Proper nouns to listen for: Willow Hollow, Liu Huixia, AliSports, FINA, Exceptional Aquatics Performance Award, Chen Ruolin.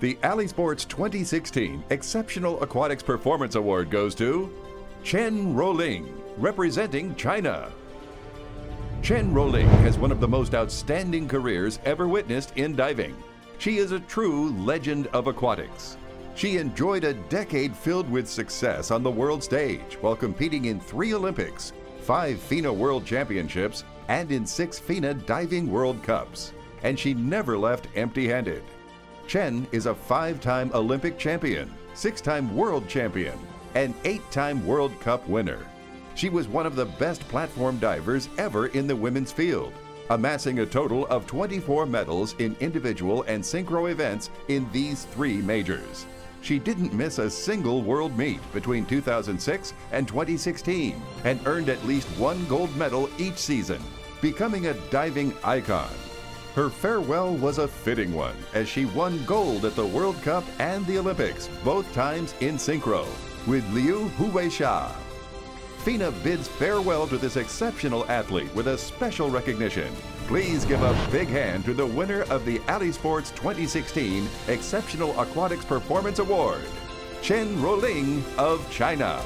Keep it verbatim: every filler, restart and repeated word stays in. The AliSports twenty sixteen Exceptional Aquatics Performance Award goes to Chen Ruolin, representing China. Chen Ruolin has one of the most outstanding careers ever witnessed in diving. She is a true legend of aquatics. She enjoyed a decade filled with success on the world stage while competing in three Olympics, five FINA World Championships, and in six FINA Diving World Cups. And she never left empty-handed. Chen is a five-time Olympic champion, six-time world champion, and eight-time World Cup winner. She was one of the best platform divers ever in the women's field, amassing a total of twenty-four medals in individual and synchro events in these three majors. She didn't miss a single world meet between two thousand six and twenty sixteen and earned at least one gold medal each season, becoming a diving icon. Her farewell was a fitting one, as she won gold at the World Cup and the Olympics, both times in synchro, with Liu Huixia. FINA bids farewell to this exceptional athlete with a special recognition. Please give a big hand to the winner of the AliSports twenty sixteen Exceptional Aquatics Performance Award, Chen Ruolin of China.